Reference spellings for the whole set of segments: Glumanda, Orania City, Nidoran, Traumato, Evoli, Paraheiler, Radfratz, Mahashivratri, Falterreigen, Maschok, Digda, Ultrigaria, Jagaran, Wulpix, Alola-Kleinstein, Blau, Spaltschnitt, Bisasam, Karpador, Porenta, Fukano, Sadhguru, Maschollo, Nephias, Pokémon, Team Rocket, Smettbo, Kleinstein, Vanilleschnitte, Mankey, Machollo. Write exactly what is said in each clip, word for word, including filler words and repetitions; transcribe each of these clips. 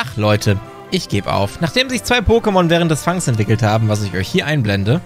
Ach Leute, ich gebe auf. Nachdem sich zwei Pokémon während des Fangs entwickelt haben, was ich euch hier einblende,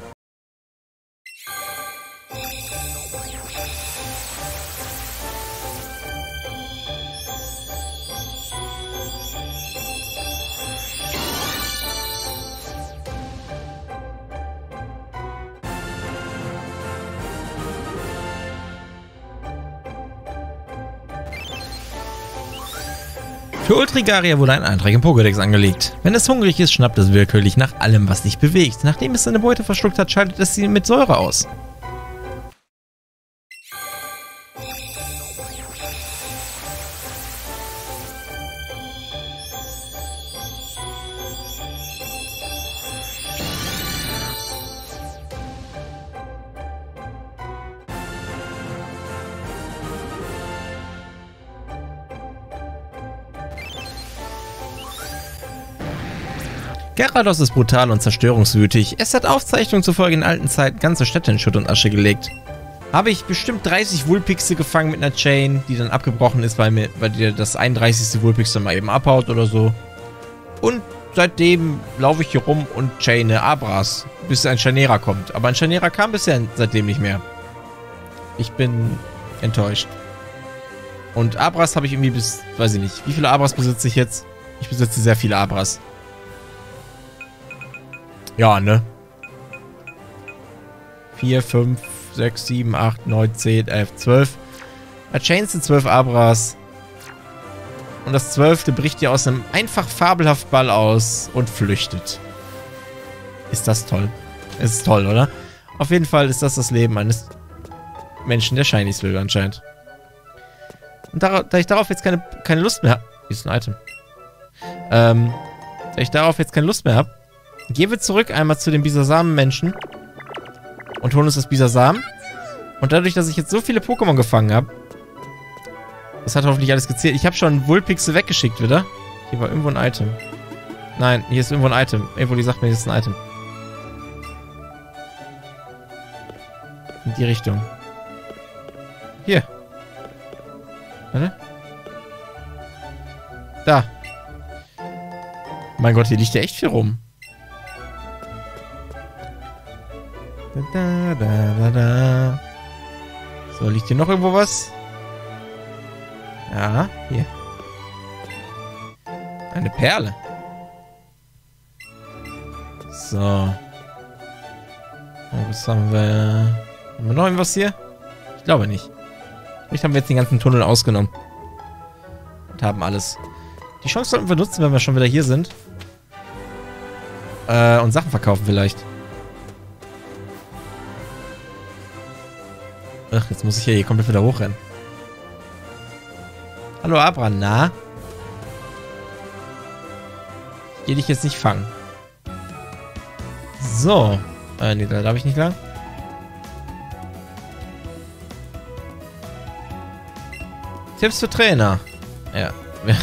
für Ultrigaria wurde ein Eintrag im Pokédex angelegt. Wenn es hungrig ist, schnappt es willkürlich nach allem, was sich bewegt. Nachdem es seine Beute verschluckt hat, schaltet es sie mit Säure aus. Garados ist brutal und zerstörungswütig. Es hat Aufzeichnungen zufolge in alten Zeiten ganze Städte in Schutt und Asche gelegt. Habe ich bestimmt dreißig Wulpixe gefangen mit einer Chain, die dann abgebrochen ist, weil mir weil dir das einunddreißigste Wulpix dann mal eben abhaut oder so. Und seitdem laufe ich hier rum und chaine Abras, bis ein Charnera kommt. Aber ein Charnera kam bisher seitdem nicht mehr. Ich bin enttäuscht. Und Abras habe ich irgendwie bis, weiß ich nicht, wie viele Abras besitze ich jetzt? Ich besitze sehr viele Abras. Ja, ne? vier, fünf, sechs, sieben, acht, neun, zehn, elf, zwölf. Da chainst du zwölf Abras. Und das zwölfte bricht dir aus einem einfach fabelhaft Ball aus und flüchtet. Ist das toll. Es ist toll, oder? Auf jeden Fall ist das das Leben eines Menschen, der Shinies will, anscheinend. Und da, da ich darauf jetzt keine, keine Lust mehr habe... Ist ein Item. Ähm, da ich darauf jetzt keine Lust mehr habe, gehen wir zurück einmal zu den Bisasam-Menschen und holen uns das Bisasam. Und dadurch, dass ich jetzt so viele Pokémon gefangen habe, das hat hoffentlich alles gezählt. Ich habe schon Wulpixe weggeschickt wieder. Hier war irgendwo ein Item. Nein, hier ist irgendwo ein Item. Evoli sagt mir, hier ist ein Item. In die Richtung. Hier. Warte. Da. Mein Gott, hier liegt ja echt viel rum. Da, da, da, da. So, liegt hier noch irgendwo was? Ja, hier. Eine Perle. So. Und was haben wir? Haben wir noch irgendwas hier? Ich glaube nicht. Vielleicht haben wir jetzt den ganzen Tunnel ausgenommen. Und haben alles. Die Chance sollten wir nutzen, wenn wir schon wieder hier sind. Äh, und Sachen verkaufen vielleicht. Ach, jetzt muss ich hier, hier komplett wieder hochrennen. Hallo Abra, na? Ich geh dich jetzt nicht fangen. So. Äh, nee, da darf ich nicht lang. Tipps für Trainer. Ja,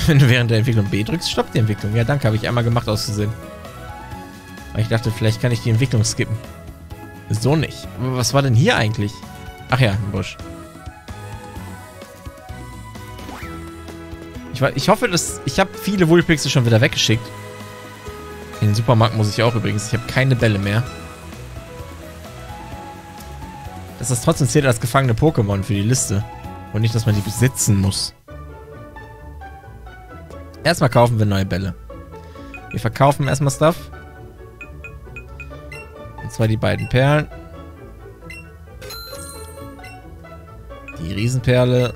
wenn du während der Entwicklung B drückst, stoppt die Entwicklung. Ja, danke, habe ich einmal gemacht auszusehen. Weil ich dachte, vielleicht kann ich die Entwicklung skippen. So nicht. Aber was war denn hier eigentlich? Ach ja, ein Busch. Ich, ich hoffe, dass... Ich habe viele Wulpixe schon wieder weggeschickt. In den Supermarkt muss ich auch übrigens. Ich habe keine Bälle mehr. Dass das trotzdem zählt als gefangene Pokémon für die Liste. Und nicht, dass man die besitzen muss. Erstmal kaufen wir neue Bälle. Wir verkaufen erstmal Stuff. Und zwar die beiden Perlen. Die Riesenperle.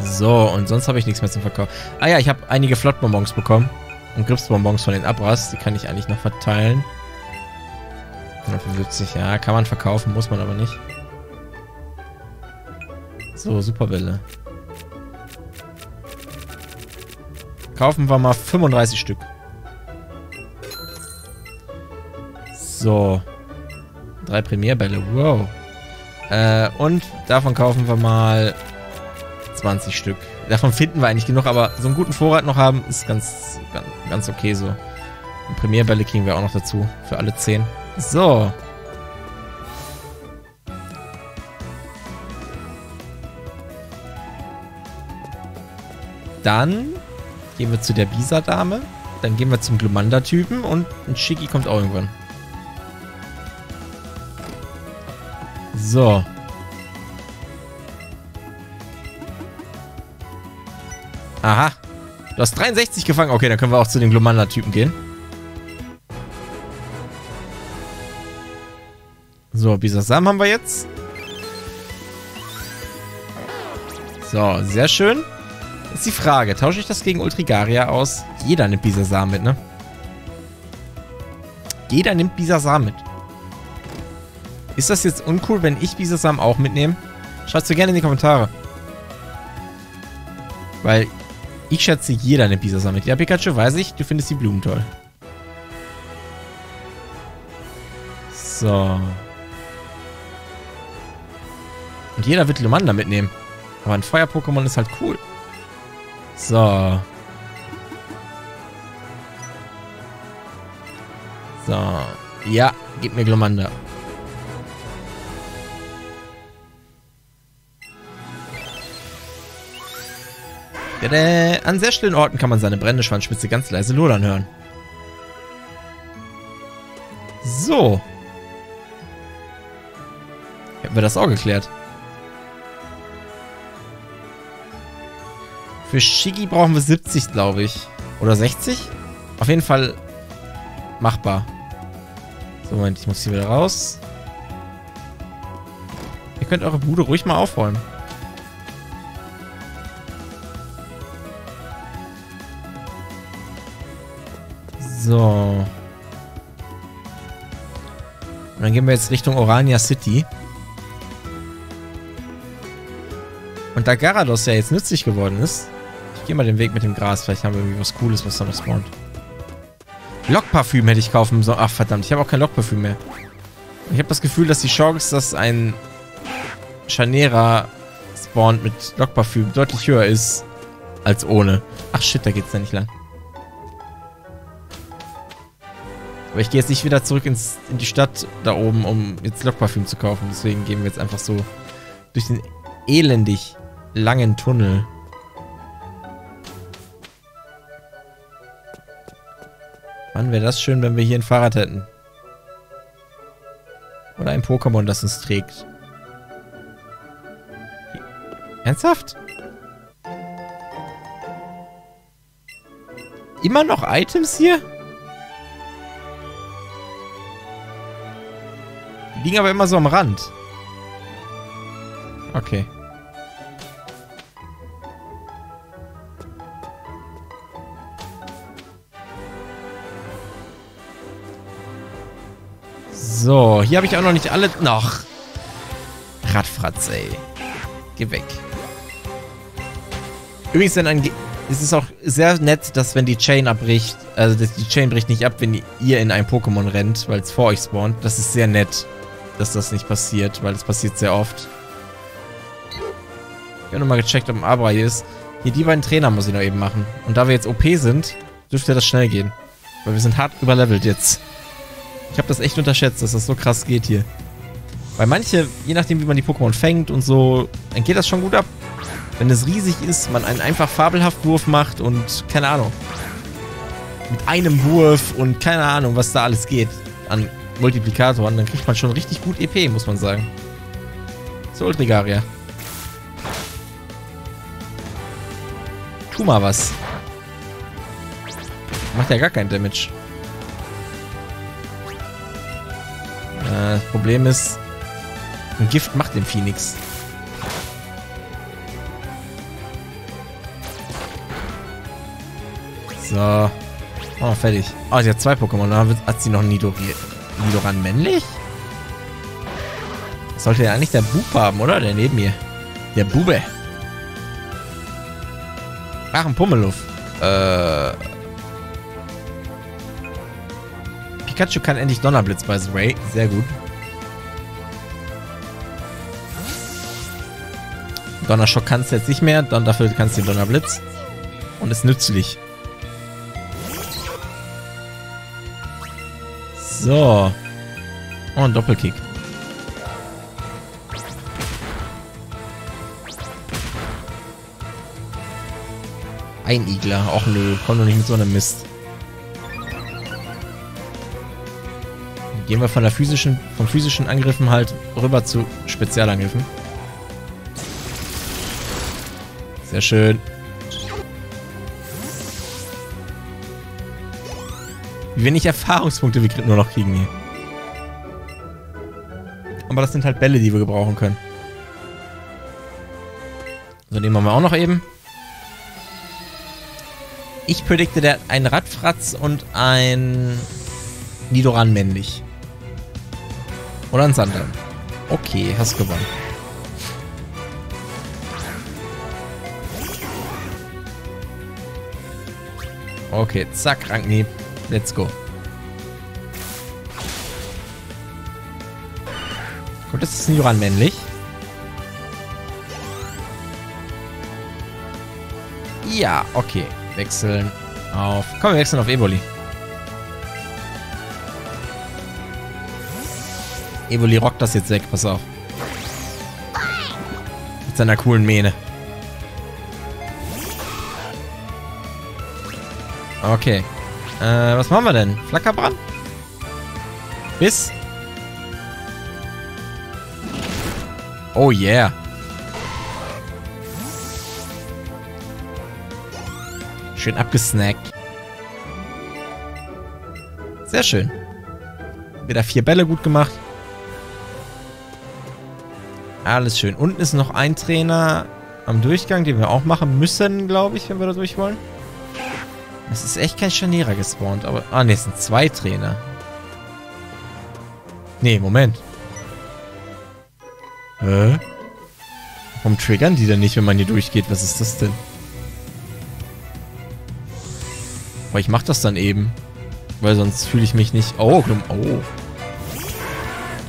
So, und sonst habe ich nichts mehr zum Verkauf. Ah ja, ich habe einige Flottbonbons bekommen. Und Gripsbonbons von den Abras. Die kann ich eigentlich noch verteilen. hundertfünfundsiebzig, ja, kann man verkaufen, muss man aber nicht. So, Superbälle. Kaufen wir mal fünfunddreißig Stück. So. Drei Premierbälle, wow. Äh, und davon kaufen wir mal zwanzig Stück. Davon finden wir eigentlich genug, aber so einen guten Vorrat noch haben, ist ganz, ganz, ganz okay so. Und Premierbälle kriegen wir auch noch dazu, für alle zehn. So. Dann gehen wir zu der Bisa-Dame. Dann gehen wir zum Glumanda-Typen und ein Shigi kommt auch irgendwann. So. Aha. Du hast dreiundsechzig gefangen. Okay, dann können wir auch zu den Glumanda-Typen gehen. So, Bisasam haben wir jetzt. So, sehr schön. Ist die Frage, tausche ich das gegen Ultrigaria aus? Jeder nimmt Bisasam mit, ne? Jeder nimmt Bisasam mit. Ist das jetzt uncool, wenn ich Bisasam auch mitnehme? Schreibt es gerne in die Kommentare. Weil ich schätze, jeder nimmt Bisasam mit. Ja, Pikachu, weiß ich, du findest die Blumen toll. So. Und jeder wird Glumanda mitnehmen. Aber ein Feuer-Pokémon ist halt cool. So. So. Ja, gib mir Glumanda. Tada. An sehr stillen Orten kann man seine brennende Schwanzspitze ganz leise lodern hören. So. Hätten wir das auch geklärt. Für Shigi brauchen wir siebzig, glaube ich. Oder sechzig? Auf jeden Fall machbar. So, Moment, ich muss hier wieder raus. Ihr könnt eure Bude ruhig mal aufräumen. So. Und dann gehen wir jetzt Richtung Orania City. Und da Garados ja jetzt nützlich geworden ist, ich gehe mal den Weg mit dem Gras. Vielleicht haben wir irgendwie was Cooles, was da noch spawnt. Lockparfüm hätte ich kaufen sollen. Ach, verdammt. Ich habe auch kein Lockparfüm mehr. Ich habe das Gefühl, dass die Chance, dass ein Charnera spawnt mit Lockparfüm, deutlich höher ist als ohne. Ach, shit, da geht's ja nicht lang. Aber ich gehe jetzt nicht wieder zurück ins, in die Stadt da oben, um jetzt Lockparfüm zu kaufen. Deswegen gehen wir jetzt einfach so durch den elendig langen Tunnel. Mann, wäre das schön, wenn wir hier ein Fahrrad hätten. Oder ein Pokémon, das uns trägt. Ernsthaft? Immer noch Items hier? Die liegen aber immer so am Rand. Okay. So, hier habe ich auch noch nicht alle... Noch. Radfratz, ey. Geh weg. Übrigens, dann ein es ist auch sehr nett, dass wenn die Chain abbricht... Also die Chain bricht nicht ab, wenn ihr in ein Pokémon rennt, weil es vor euch spawnt. Das ist sehr nett, dass das nicht passiert, weil das passiert sehr oft. Ich habe nochmal gecheckt, ob ein Abra hier ist. Hier, die beiden Trainer muss ich noch eben machen. Und da wir jetzt O P sind, dürfte das schnell gehen. Weil wir sind hart überlevelt jetzt. Ich habe das echt unterschätzt, dass das so krass geht hier. Weil manche, je nachdem wie man die Pokémon fängt und so, dann geht das schon gut ab. Wenn es riesig ist, man einen einfach fabelhaft Wurf macht und keine Ahnung. Mit einem Wurf und keine Ahnung, was da alles geht an Multiplikatoren, dann kriegt man schon richtig gut E P, muss man sagen. So, Ultrigaria. Tu mal was. Macht ja gar keinen Damage. Äh, das Problem ist, ein Gift macht dem Vieh nichts. So. Oh, fertig. Oh, sie hat zwei Pokémon. Da hat sie noch einen Nidoran. Nidoran männlich? Das sollte ja eigentlich der Bub haben, oder? Der neben mir. Der Bube. Ach, ein Pummeluff. Äh. Pikachu kann endlich Donnerblitz bei Ray. Sehr gut. Donnerschock kannst du jetzt nicht mehr. Dann dafür kannst du den Donnerblitz. Und ist nützlich. So. Oh, ein Doppelkick. Einigler. Och nö, komm doch nicht mit so einem Mist. Gehen wir von der physischen, von physischen Angriffen halt rüber zu Spezialangriffen. Sehr schön. Wie wenig Erfahrungspunkte wir nur noch kriegen hier. Aber das sind halt Bälle, die wir gebrauchen können. So, den machen wir auch noch eben. Ich predikte, der hat einen Radfratz und ein Nidoran männlich. Oder ein Sandal. Okay, hast gewonnen. Okay, zack, Rankni. Let's go. Gut, das ist Nidoran männlich. Ja, okay. Wechseln auf... Komm, wir wechseln auf Evoli. Evoli rockt das jetzt weg, pass auf. Mit seiner coolen Mähne. Okay. Äh, was machen wir denn? Flackerbrand? Biss? Oh yeah. Schön abgesnackt. Sehr schön. Wieder vier Bälle gut gemacht. Alles schön. Unten ist noch ein Trainer am Durchgang, den wir auch machen müssen, glaube ich, wenn wir da durch wollen. Es ist echt kein Charnera gespawnt, aber... Ah, ne, es sind zwei Trainer. Ne, Moment. Hä? Warum triggern die denn nicht, wenn man hier durchgeht? Was ist das denn? Aber ich mach das dann eben. Weil sonst fühle ich mich nicht... Oh, oh.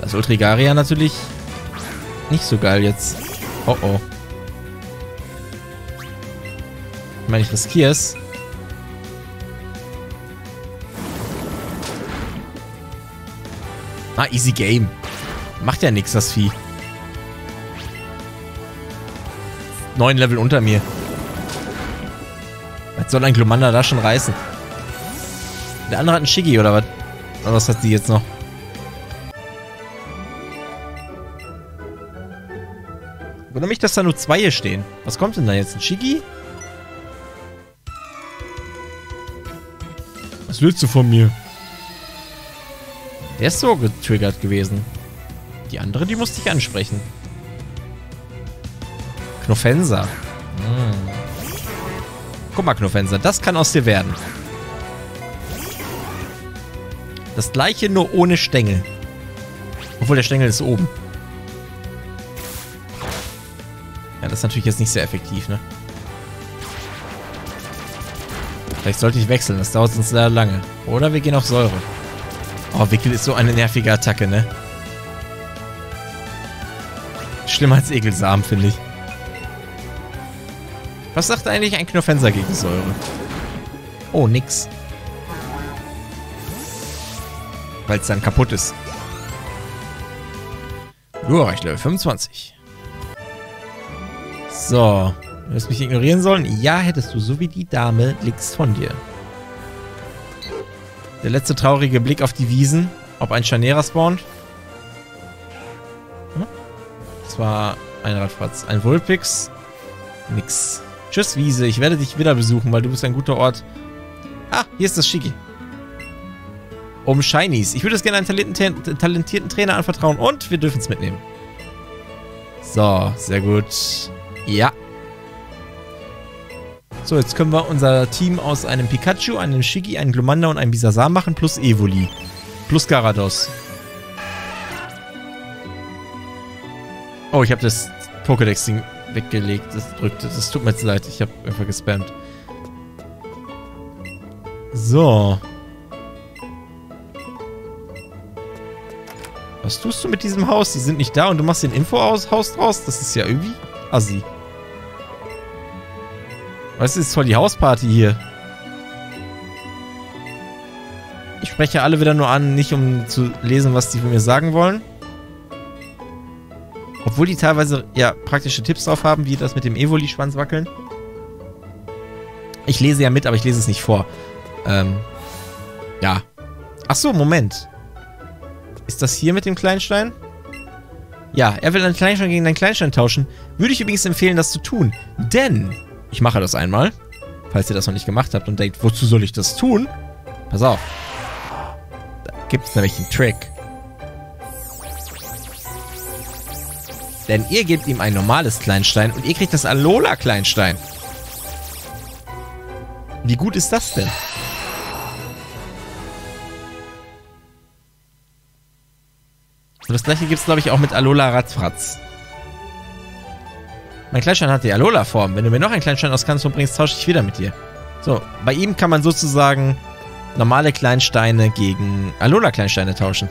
Das Ultrigaria natürlich... Nicht so geil jetzt. Oh oh. Ich meine, ich riskiere es. Ah, easy game. Macht ja nichts, das Vieh. Neun Level unter mir. Was soll ein Glumanda da schon reißen? Der andere hat einen Shigi, oder was? Oder was hat die jetzt noch? Wundert mich, dass da nur zwei hier stehen. Was kommt denn da jetzt? Ein Shigi? Was willst du von mir? Der ist so getriggert gewesen. Die andere, die musste ich ansprechen. Knofenser. Hm. Guck mal, Knofenser, das kann aus dir werden. Das gleiche, nur ohne Stängel. Obwohl, der Stängel ist oben. Ja, das ist natürlich jetzt nicht sehr effektiv, ne? Vielleicht sollte ich wechseln, das dauert uns sehr lange. Oder wir gehen auf Säure. Oh, Wickel ist so eine nervige Attacke, ne? Schlimmer als Ekelsamen, finde ich. Was sagt eigentlich ein Knofenser gegen Säure? Oh, nix. Weil es dann kaputt ist. Du erreicht Level fünfundzwanzig. So, du hättest mich ignorieren sollen? Ja, hättest du, so wie die Dame, links von dir. Der letzte traurige Blick auf die Wiesen, ob ein Charnera spawnt. Hm? Das war ein Radfratz, ein Wulpix. Nix. Tschüss, Wiese, ich werde dich wieder besuchen, weil du bist ein guter Ort. Ah, hier ist das Shigi. Um Shinies. Ich würde es gerne einem talentierten, talentierten Trainer anvertrauen und wir dürfen es mitnehmen. So, sehr gut. Ja. So, jetzt können wir unser Team aus einem Pikachu, einem Shigi, einem Glumanda und einem Bisasam machen, plus Evoli. Plus Garados. Oh, ich habe das Pokédex-Ding weggelegt. Das drückt. Das tut mir jetzt leid. Ich habe einfach gespammt. So. Was tust du mit diesem Haus? Die sind nicht da und du machst den Info-Haus draus? Das ist ja irgendwie... Assi. Was ist voll die Hausparty hier? Ich spreche alle wieder nur an, nicht um zu lesen, was die von mir sagen wollen. Obwohl die teilweise ja praktische Tipps drauf haben, wie das mit dem Evoli-Schwanz wackeln. Ich lese ja mit, aber ich lese es nicht vor. Ähm, ja. Ach so, Moment. Ist das hier mit dem Kleinstein? Ja, er will einen Kleinstein gegen einen Kleinstein tauschen. Würde ich übrigens empfehlen, das zu tun. Denn, ich mache das einmal, falls ihr das noch nicht gemacht habt und denkt, wozu soll ich das tun? Pass auf. Da gibt es nämlich einen Trick. Denn ihr gebt ihm ein normales Kleinstein und ihr kriegt das Alola-Kleinstein. Wie gut ist das denn? Und das gleiche gibt es, glaube ich, auch mit Alola Ratzfratz. Mein Kleinstein hat die Alola-Form. Wenn du mir noch einen Kleinstein aus Kanto bringst, tausche ich wieder mit dir. So, bei ihm kann man sozusagen normale Kleinsteine gegen Alola-Kleinsteine tauschen.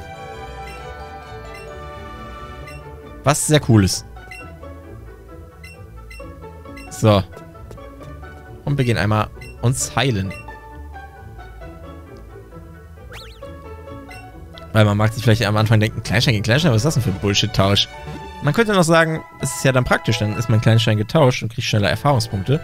Was sehr cool ist. So. Und wir gehen einmal uns heilen. Weil man mag sich vielleicht am Anfang denken, Kleinstein gegen Kleinstein, was ist das denn für ein Bullshit-Tausch? Man könnte noch sagen, es ist ja dann praktisch, dann ist mein Kleinstein getauscht und kriegt schneller Erfahrungspunkte.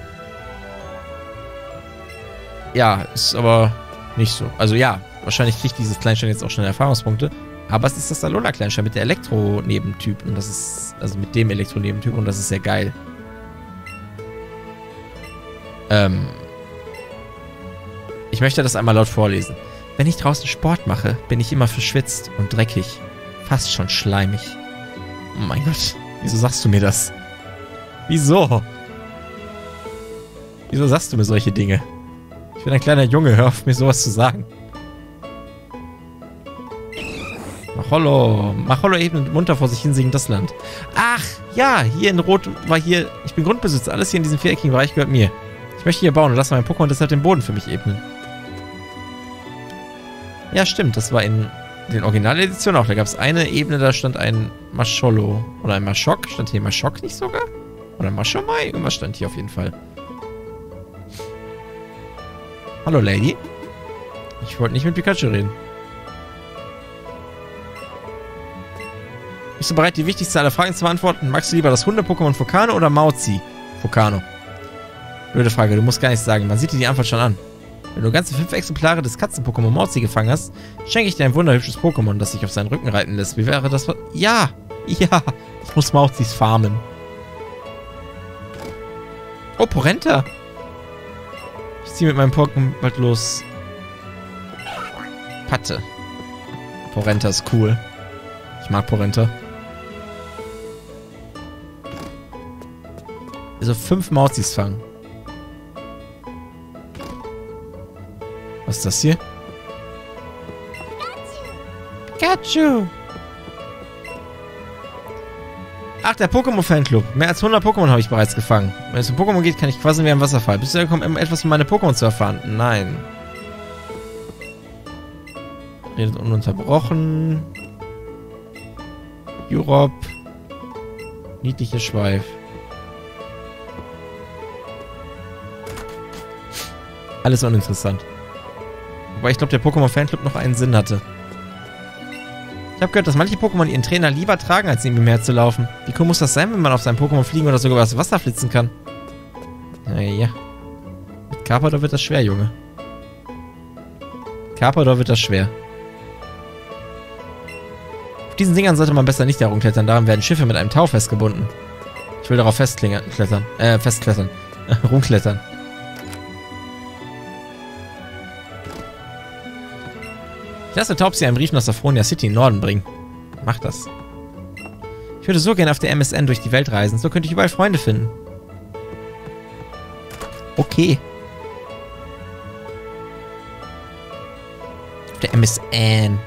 Ja, ist aber nicht so. Also ja, wahrscheinlich kriegt dieses Kleinstein jetzt auch schneller Erfahrungspunkte. Aber es ist das Alola-Kleinstein mit der Elektro-Nebentyp und das ist, also mit dem Elektro-Nebentyp und das ist sehr geil. Ähm. Ich möchte das einmal laut vorlesen. Wenn ich draußen Sport mache, bin ich immer verschwitzt und dreckig. Fast schon schleimig. Oh mein Gott, wieso sagst du mir das? Wieso? Wieso sagst du mir solche Dinge? Ich bin ein kleiner Junge, hör auf, mir sowas zu sagen. Machollo, Machollo eben und munter vor sich hinsingen das Land. Ach, ja, hier in Rot war hier, ich bin Grundbesitzer, alles hier in diesem viereckigen Bereich gehört mir. Ich möchte hier bauen und lasse meinen Pokémon deshalb den Boden für mich ebnen. Ja, stimmt, das war in den Originaleditionen auch, da gab es eine Ebene, da stand ein Maschollo oder ein Maschok, stand hier Maschok nicht sogar? Oder Maschomai, irgendwas stand hier auf jeden Fall. Hallo Lady, ich wollte nicht mit Pikachu reden. Bist du bereit, die wichtigste aller Fragen zu beantworten? Magst du lieber das Hunde-Pokémon Fukano oder Mauzi? Fukano. Blöde Frage, du musst gar nichts sagen. Man sieht dir die Antwort schon an. Wenn du ganze fünf Exemplare des Katzen-Pokémon Mauzi gefangen hast, schenke ich dir ein wunderhübsches Pokémon, das sich auf seinen Rücken reiten lässt. Wie wäre das? Ja! Ja! Ich muss Mauzis farmen. Oh, Porenta! Ich ziehe mit meinem Pokémon bald los. Patte. Porenta ist cool. Ich mag Porenta. Also fünf Mauzis fangen. Was ist das hier? Pikachu! Ach, der Pokémon-Fanclub. Mehr als hundert Pokémon habe ich bereits gefangen. Wenn es um Pokémon geht, kann ich quasi wie ein Wasserfall. Bist du gekommen, um etwas von meinen Pokémon zu erfahren? Nein. Redet ununterbrochen. Europe. Niedlicher Schweif. Alles uninteressant. Wobei ich glaube, der Pokémon-Fanclub noch einen Sinn hatte. Ich habe gehört, dass manche Pokémon ihren Trainer lieber tragen, als neben ihm herzulaufen. Wie cool muss das sein, wenn man auf seinem Pokémon fliegen oder sogar über das Wasser flitzen kann? Naja. Mit Karpador wird das schwer, Junge. Karpador wird das schwer. Auf diesen Dingern sollte man besser nicht herumklettern. Daran werden Schiffe mit einem Tau festgebunden. Ich will darauf festklettern. Äh, festklettern. Rumklettern. Ich lasse Taubsi einen Brief nach Orania City in Norden bringen. Mach das. Ich würde so gerne auf der M S Anne durch die Welt reisen. So könnte ich überall Freunde finden. Okay. Auf der M S Anne.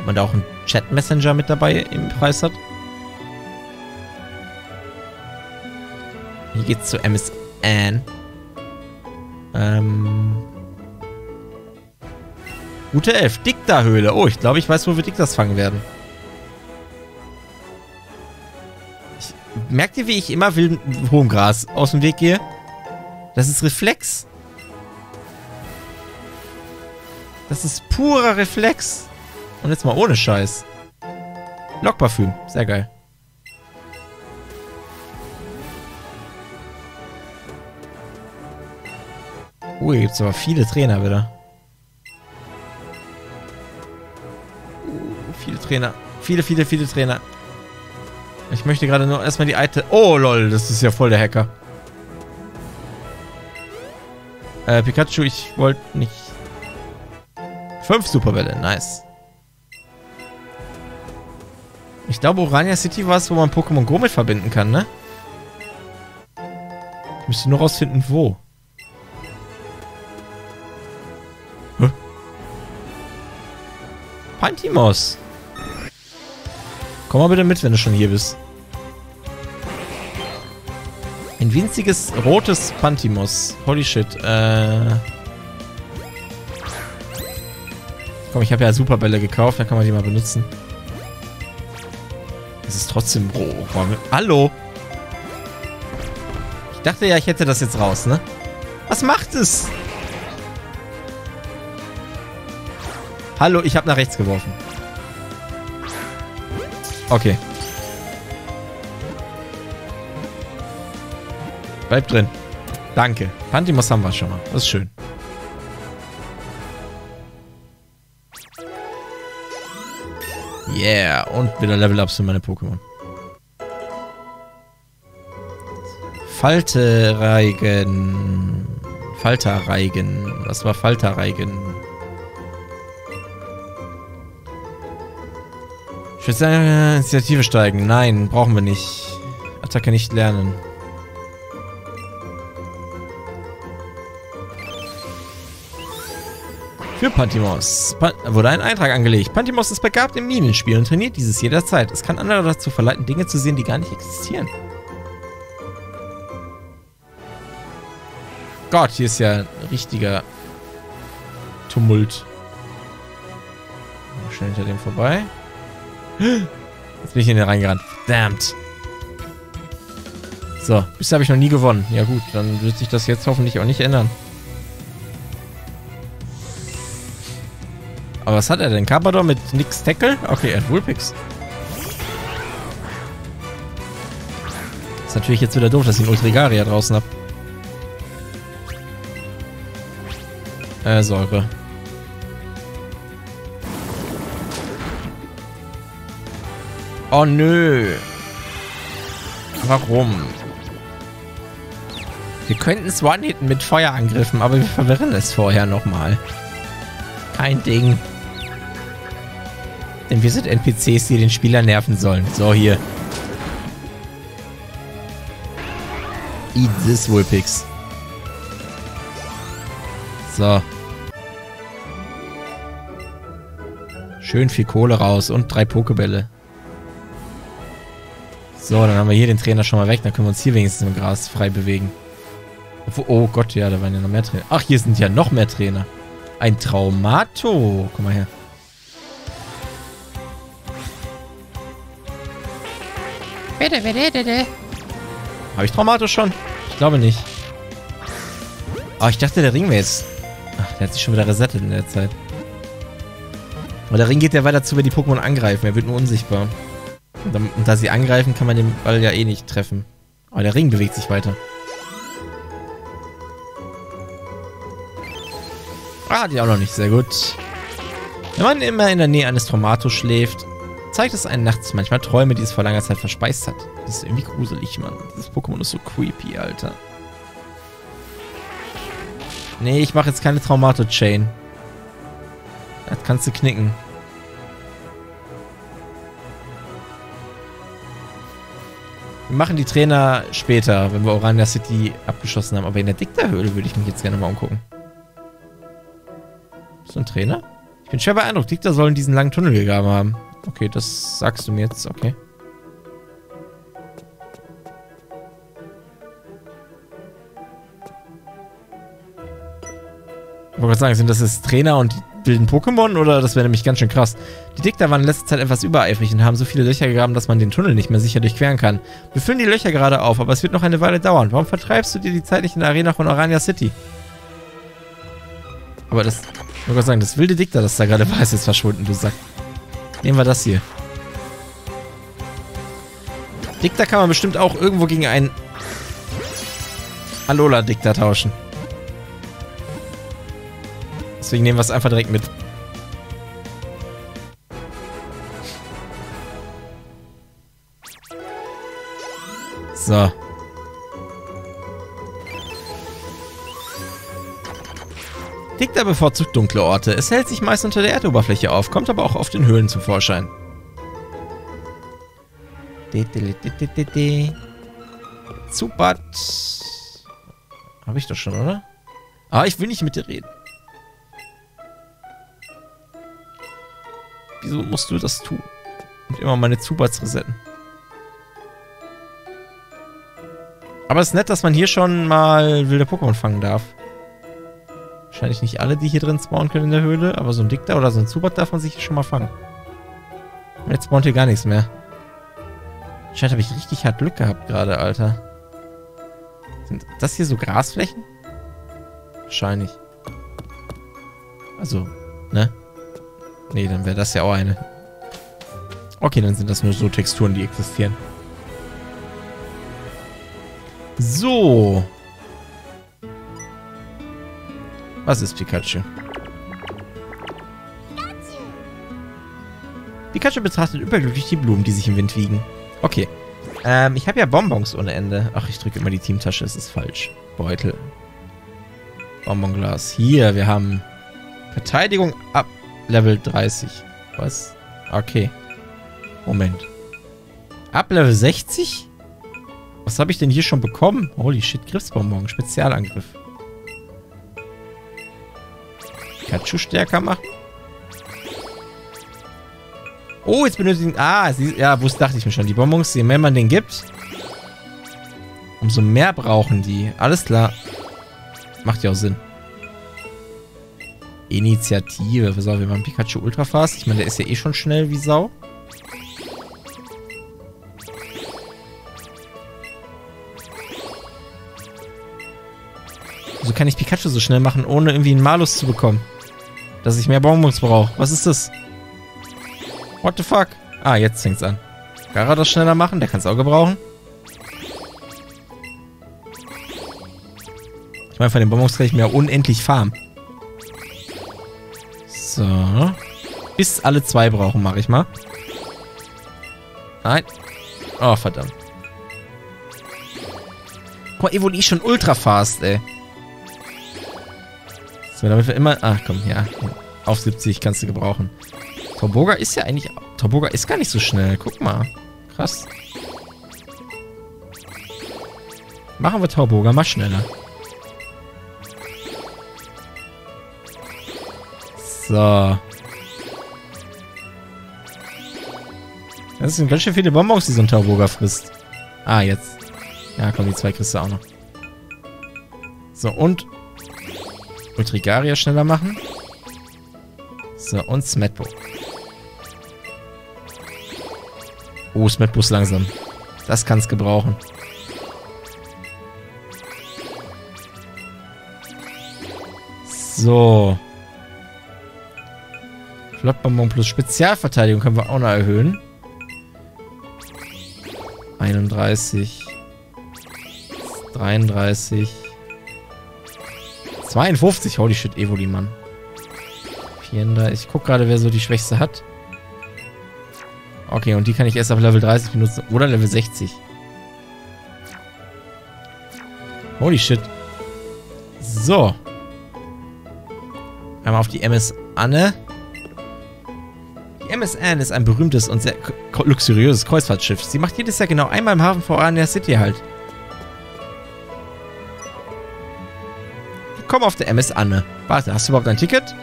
Ob man da auch einen Chat-Messenger mit dabei im Preis hat? Hier geht's zu M S Anne. Ähm... Gute elf. Digda-Höhle. Oh, ich glaube, ich weiß, wo wir Digdas fangen werden. Ich, merkt ihr, wie ich immer wild mit hohem Gras aus dem Weg gehe? Das ist Reflex. Das ist purer Reflex. Und jetzt mal ohne Scheiß. Lockparfüm. Sehr geil. Uh, hier gibt es aber viele Trainer wieder. Uh, viele Trainer. Viele, viele, viele Trainer. Ich möchte gerade nur erstmal die alte... Oh, lol, das ist ja voll der Hacker. Äh, Pikachu, ich wollte nicht... Fünf Superbälle, nice. Ich glaube, Orania City war es, wo man Pokémon Go mit verbinden kann, ne? Ich müsste nur rausfinden, wo. Hä? Pantimos. Komm mal bitte mit, wenn du schon hier bist. Ein winziges rotes Pantimos. Holy shit. Äh... Komm, ich habe ja Superbälle gekauft, da kann man die mal benutzen. Es ist trotzdem... Oh, komm. Hallo? Ich dachte ja, ich hätte das jetzt raus, ne? Was macht es? Hallo, ich habe nach rechts geworfen. Okay. Bleib drin. Danke. Pantimos haben wir schon mal. Das ist schön. Yeah. Und wieder Level-Ups für meine Pokémon. Falterreigen. Falterreigen. Was war Falterreigen? Ich würde sagen, Initiative steigen. Nein, brauchen wir nicht. Attacke nicht lernen. Für Pantimos. Pan wurde ein Eintrag angelegt. Pantimos ist begabt im Minenspiel und trainiert dieses jederzeit. Es kann andere dazu verleiten, Dinge zu sehen, die gar nicht existieren. Gott, hier ist ja ein richtiger Tumult. Schnell hinter dem vorbei. Jetzt bin ich in den reingerannt. Verdammt. So, bisher habe ich noch nie gewonnen. Ja gut, dann wird sich das jetzt hoffentlich auch nicht ändern. Aber was hat er denn? Karpador mit nix Tackle? Okay, er hat Wulpix. Ist natürlich jetzt wieder doof, dass ich einen Ultrigaria draußen habe. Äh, Säure. Oh nö. Warum? Wir könnten es one-hitten mit Feuerangriffen, aber wir verwirren es vorher nochmal. Kein Ding. Denn wir sind N P Cs, die den Spieler nerven sollen. So, hier. Eat this, Wulpix. So. Schön viel Kohle raus und drei Pokebälle. So, dann haben wir hier den Trainer schon mal weg. Dann können wir uns hier wenigstens im Gras frei bewegen. Obwohl, oh Gott, ja, da waren ja noch mehr Trainer. Ach, hier sind ja noch mehr Trainer. Ein Traumato. Komm mal her. Bitte, bitte, bitte. Habe ich Traumato schon? Ich glaube nicht. Oh, ich dachte, der Ring wäre jetzt... Ach, der hat sich schon wieder resettet in der Zeit. Aber der Ring geht ja weiter zu, wenn die Pokémon angreifen. Er wird nur unsichtbar. Und da sie angreifen, kann man den Ball ja eh nicht treffen. Aber der Ring bewegt sich weiter. Ah, die auch noch nicht. Sehr gut. Wenn man immer in der Nähe eines Traumatos schläft, zeigt es einen nachts manchmal Träume, die es vor langer Zeit verspeist hat. Das ist irgendwie gruselig, Mann. Dieses Pokémon ist so creepy, Alter. Nee, ich mache jetzt keine Traumato-Chain. Das kannst du knicken. Wir machen die Trainer später, wenn wir Orania City abgeschossen haben. Aber in der Digda-Höhle würde ich mich jetzt gerne mal umgucken. Ist so ein Trainer? Ich bin schwer beeindruckt. Digda sollen diesen langen Tunnel gegraben haben. Okay, das sagst du mir jetzt. Okay. Ich wollte gerade sagen, sind das jetzt Trainer und bilden Pokémon? Oder das wäre nämlich ganz schön krass. Die Digda waren in letzter Zeit etwas übereifrig und haben so viele Löcher gegraben, dass man den Tunnel nicht mehr sicher durchqueren kann. Wir füllen die Löcher gerade auf, aber es wird noch eine Weile dauern. Warum vertreibst du dir die Zeit nicht in der Arena von Orania City? Aber das... Ich wollte sagen, das wilde Digda, das da gerade war, ist jetzt verschwunden, du Sack. Nehmen wir das hier. Digda kann man bestimmt auch irgendwo gegen einen Alola-Digda tauschen. Deswegen nehmen wir es einfach direkt mit. So. Digda bevorzugt dunkle Orte. Es hält sich meist unter der Erdoberfläche auf, kommt aber auch oft in Höhlen zum Vorschein. Zubat. Habe ich doch schon, oder? Ah, ich will nicht mit dir reden. Wieso musst du das tun? Und immer meine Zubats resetten. Aber es ist nett, dass man hier schon mal wilde Pokémon fangen darf. Wahrscheinlich nicht alle, die hier drin spawnen können in der Höhle, aber so ein Digda oder so ein Zubat darf man sich hier schon mal fangen. Und jetzt spawnt hier gar nichts mehr. Scheint, habe ich richtig hart Glück gehabt gerade, Alter. Sind das hier so Grasflächen? Wahrscheinlich. Also, ne? Ne, dann wäre das ja auch eine. Okay, dann sind das nur so Texturen, die existieren. So. Was ist Pikachu? Pikachu betrachtet überglücklich die Blumen, die sich im Wind wiegen. Okay. Ähm, ich habe ja Bonbons ohne Ende. Ach, ich drücke immer die Teamtasche. Es ist falsch. Beutel. Bonbonglas. Hier, wir haben Verteidigung ab Level dreißig. Was? Okay. Moment. Ab Level sechzig? Was habe ich denn hier schon bekommen? Holy shit, Griffsbonbon. Spezialangriff. Pikachu stärker machen. Oh, jetzt benötigen... Ah, sie, ja, wo dachte ich mir schon. Die Bonbons, je mehr man den gibt, umso mehr brauchen die. Alles klar. Macht ja auch Sinn. Initiative. Pass auf, wir machen Pikachu ultra fast. Ich meine, der ist ja eh schon schnell wie Sau. Wieso kann ich Pikachu so schnell machen, ohne irgendwie einen Malus zu bekommen? Dass ich mehr Bonbons brauche. Was ist das? What the fuck? Ah, jetzt fängt's an. Garados schneller machen, der kann's auch gebrauchen. Ich meine, von den Bonbons kann ich mir ja unendlich farmen. So. Bis alle zwei brauchen, mache ich mal. Nein. Oh, verdammt. Guck mal, Evoli ist schon ultra fast, ey. So, damit wir immer... Ach, komm, ja. Auf siebzig kannst du gebrauchen. Tauboga ist ja eigentlich... Tauboga ist gar nicht so schnell. Guck mal. Krass. Machen wir Tauboga mal schneller. So. Das sind ganz schön viele Bonbons, die so ein Tauboga frisst. Ah, jetzt. Ja, komm, die zwei kriegst du auch noch. So, und... Ultrigaria schneller machen. So, und Smettbo. Oh, Smettbo ist langsam. Das kann es gebrauchen. So. Flottbonbon plus Spezialverteidigung können wir auch noch erhöhen. einunddreißig. dreiunddreißig. zweiundfünfzig. Holy shit, Evoli, Mann. vierunddreißig. Ich guck gerade, wer so die Schwächste hat. Okay, und die kann ich erst auf Level dreißig benutzen. Oder Level sechzig. Holy shit. So. Einmal auf die M S Anne. Die M S Anne ist ein berühmtes und sehr luxuriöses Kreuzfahrtschiff. Sie macht jedes Jahr genau einmal im Hafen vor Orania City halt. Komm auf der M S Anne. Warte, hast du überhaupt ein Ticket?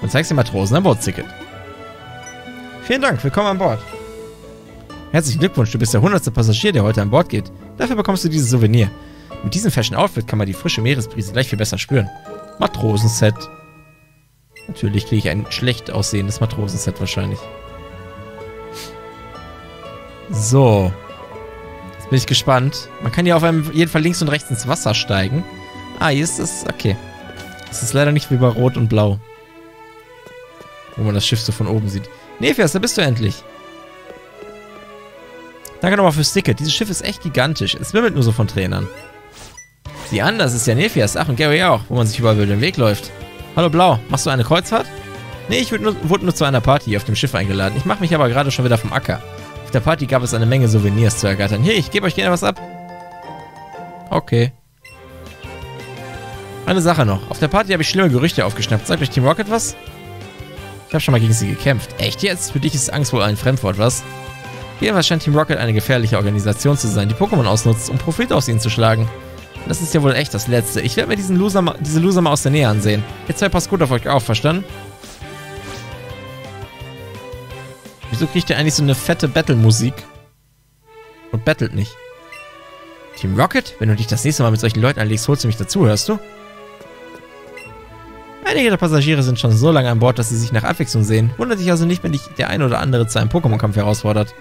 Dann zeigst du den Matrosen ein Bordticket. Vielen Dank, willkommen an Bord. Herzlichen Glückwunsch, du bist der hundertste Passagier, der heute an Bord geht. Dafür bekommst du dieses Souvenir. Mit diesem Fashion Outfit kann man die frische Meeresbrise gleich viel besser spüren. Matrosenset. Natürlich kriege ich ein schlecht aussehendes Matrosenset wahrscheinlich. So. Jetzt bin ich gespannt. Man kann hier auf einem, jeden Fall links und rechts ins Wasser steigen. Ah, hier ist es. Okay. Es ist leider nicht wie bei Rot und Blau, wo man das Schiff so von oben sieht. Nephias, da bist du endlich. Danke nochmal fürs Ticket. Dieses Schiff ist echt gigantisch. Es wimmelt nur so von Trainern. Sieh an, das ist ja Nephias. Ach, und Gary auch, wo man sich überall über den Weg läuft. Hallo Blau, machst du eine Kreuzfahrt? Nee, ich wurde nur, wurde nur zu einer Party auf dem Schiff eingeladen. Ich mache mich aber gerade schon wieder vom Acker. Auf der Party gab es eine Menge Souvenirs zu ergattern. Hier, ich gebe euch gerne was ab. Okay. Eine Sache noch. Auf der Party habe ich schlimme Gerüchte aufgeschnappt. Sagt euch Team Rocket was? Ich habe schon mal gegen sie gekämpft. Echt jetzt? Für dich ist Angst wohl ein Fremdwort, was? Jedenfalls scheint Team Rocket eine gefährliche Organisation zu sein, die Pokémon ausnutzt, um Profit aus ihnen zu schlagen. Das ist ja wohl echt das Letzte. Ich werde mir diesen Loser mal, diese Loser mal aus der Nähe ansehen. Ihr zwei passt gut auf euch auf, verstanden? Wieso kriegt ihr eigentlich so eine fette Battle-Musik? Und battelt nicht. Team Rocket, wenn du dich das nächste Mal mit solchen Leuten anlegst, holst du mich dazu, hörst du? Einige der Passagiere sind schon so lange an Bord, dass sie sich nach Abwechslung sehen. Wundert dich also nicht, wenn dich der ein oder andere zu einem Pokémon-Kampf herausfordert.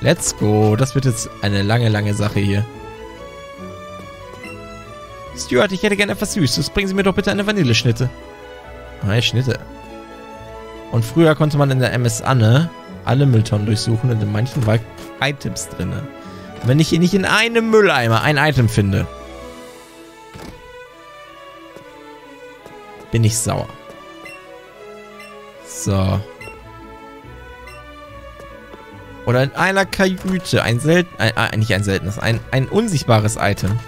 Let's go. Das wird jetzt eine lange, lange Sache hier. Stuart, ich hätte gerne etwas Süßes. Bringen Sie mir doch bitte eine Vanilleschnitte. Hey, Schnitte. Und früher konnte man in der M S Anne alle Mülltonnen durchsuchen und in manchen waren Items drin. Wenn ich hier nicht in einem Mülleimer ein Item finde, bin ich sauer. So. Oder in einer Kajüte ein selten, äh, nicht ein seltenes, ein, ein unsichtbares Item.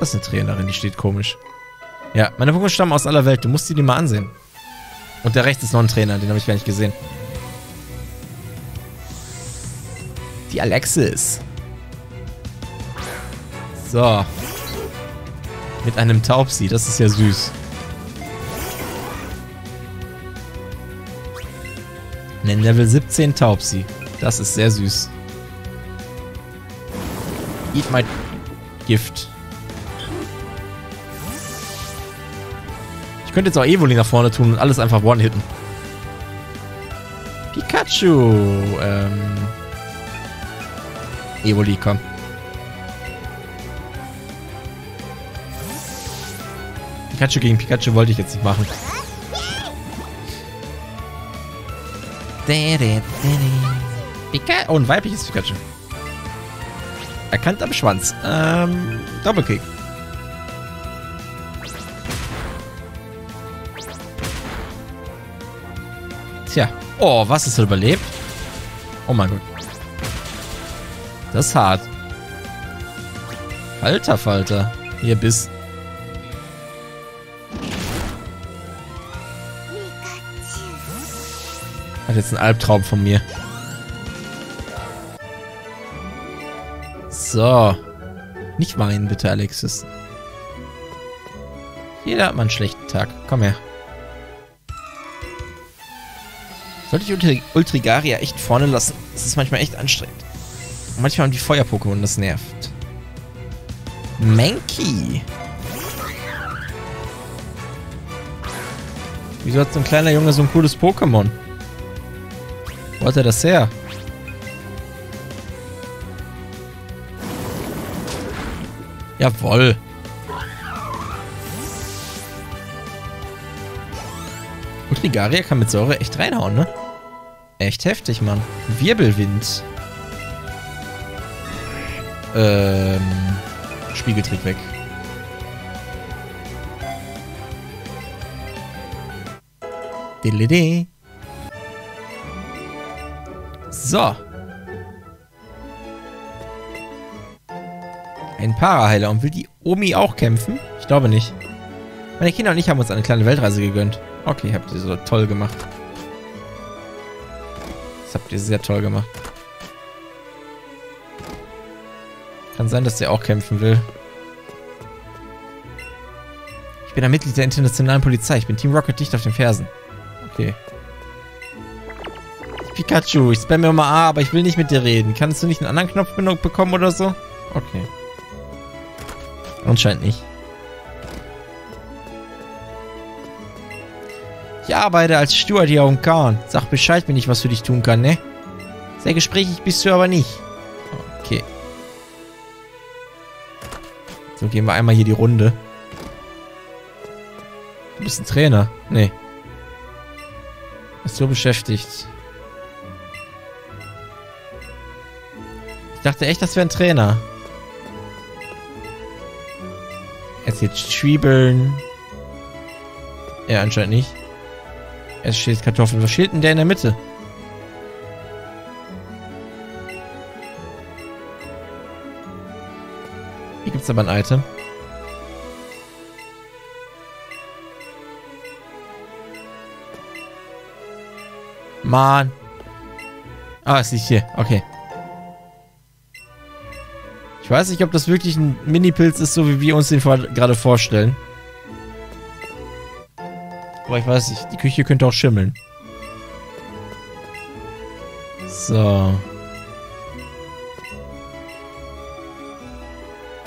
Das ist eine Trainerin, die steht komisch. Ja, meine Pokémon stammen aus aller Welt. Du musst sie dir mal ansehen. Und der rechts ist noch ein Trainer, den habe ich gar nicht gesehen. Die Alexis. So. Mit einem Taubsi, das ist ja süß. Ein Level siebzehn Taubsi. Das ist sehr süß. Eat my Gift. Ich könnte jetzt auch Evoli nach vorne tun und alles einfach one-hitten. Pikachu. Ähm. Evoli, komm. Pikachu gegen Pikachu wollte ich jetzt nicht machen. Pikachu. Oh, ein weibliches Pikachu. Erkannt am Schwanz. Ähm, Doppelkick. Tja. Oh, was ist überlebt? Oh mein Gott. Das ist hart. Falter, Falter. Hier bist. Hat jetzt einen Albtraum von mir. So. Nicht weinen, bitte, Alexis. Jeder hat mal einen schlechten Tag. Komm her. Sollte ich Ultrigaria echt vorne lassen? Das ist manchmal echt anstrengend. Und manchmal haben die Feuer-Pokémon, das nervt. Mankey. Wieso hat so ein kleiner Junge so ein cooles Pokémon? Wo hat er das her? Jawoll. Ultrigaria kann mit Säure echt reinhauen, ne? Echt heftig, Mann. Wirbelwind. Ähm. Spiegeltrick weg. Delede. So. Ein Paraheiler. Und will die Omi auch kämpfen? Ich glaube nicht. Meine Kinder und ich haben uns eine kleine Weltreise gegönnt. Okay, habt ihr so toll gemacht. Das habt ihr sehr toll gemacht. Kann sein, dass der auch kämpfen will. Ich bin ein Mitglied der internationalen Polizei. Ich bin Team Rocket dicht auf den Fersen. Okay. Pikachu, ich spamme immer A, aber ich will nicht mit dir reden. Kannst du nicht einen anderen Knopf bekommen oder so? Okay. Anscheinend nicht. Ich arbeite als Steward hier auf Kahn. Sag Bescheid, wenn ich was für dich tun kann, ne? Sehr gesprächig bist du aber nicht. Okay. So, gehen wir einmal hier die Runde. Du bist ein Trainer. Nee. Bist so beschäftigt. Ich dachte echt, das wäre ein Trainer. Es jetzt Zwiebeln. Ja, anscheinend nicht. Es steht Kartoffeln. Was steht denn der in der Mitte? Hier gibt es aber ein Item. Mann. Ah, es liegt hier. Okay. Ich weiß nicht, ob das wirklich ein Mini-Pilz ist, so wie wir uns den vor gerade vorstellen. Aber ich weiß nicht, die Küche könnte auch schimmeln. So.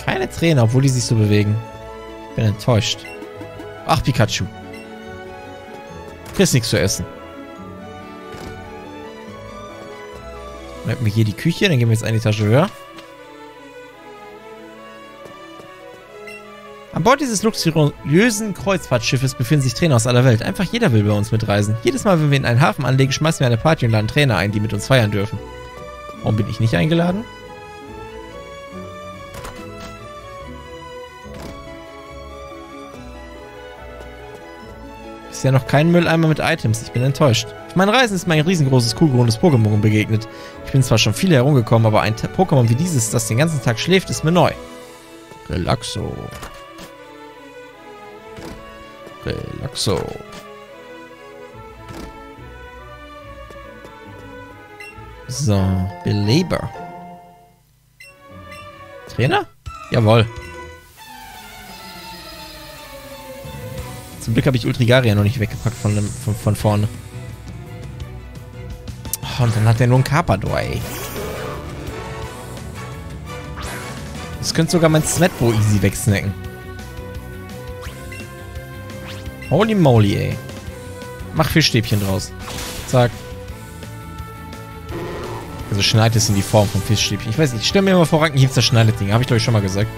Keine Tränen, obwohl die sich so bewegen. Ich bin enttäuscht. Ach, Pikachu. Kriegst nichts zu essen. Merken wir hier die Küche, dann gehen wir jetzt eine Etage höher. An Bord dieses luxuriösen Kreuzfahrtschiffes befinden sich Trainer aus aller Welt. Einfach jeder will bei uns mitreisen. Jedes Mal, wenn wir in einen Hafen anlegen, schmeißen wir eine Party und laden Trainer ein, die mit uns feiern dürfen. Warum bin ich nicht eingeladen? Bisher noch kein Mülleimer mit Items. Ich bin enttäuscht. Auf meinen Reisen ist mir ein riesengroßes, kugelrundes Pokémon begegnet. Ich bin zwar schon viel herumgekommen, aber ein Pokémon wie dieses, das den ganzen Tag schläft, ist mir neu. Relaxo. Relaxo. So, Beleber. Trainer? Jawohl. Zum Glück habe ich Ultrigaria noch nicht weggepackt von, dem, von, von vorne. Oh, und dann hat er nur einen Karpador, ey. Das könnte sogar mein Smettbo easy wegsnacken. Holy moly, ey. Mach Fischstäbchen draus. Zack. Also schneidet es in die Form von Fischstäbchen. Ich weiß nicht, ich stelle mir immer vor, Ranken gibt's das Schneidetding. Habe ich, glaube ich, schon mal gesagt.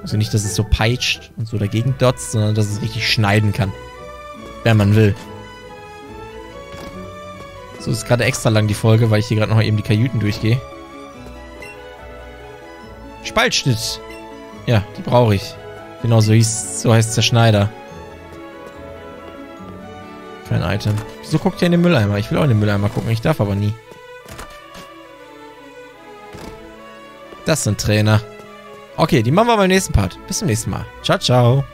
Also nicht, dass es so peitscht und so dagegen dotzt, sondern dass es richtig schneiden kann. Wenn man will. So ist gerade extra lang die Folge, weil ich hier gerade noch eben die Kajüten durchgehe. Spaltschnitt. Ja, die brauche ich. Genau, so hieß, so heißt der Schneider. Kein Item. Wieso guckt ihr in den Mülleimer? Ich will auch in den Mülleimer gucken, ich darf aber nie. Das sind Trainer. Okay, die machen wir beim nächsten Part. Bis zum nächsten Mal. Ciao, ciao.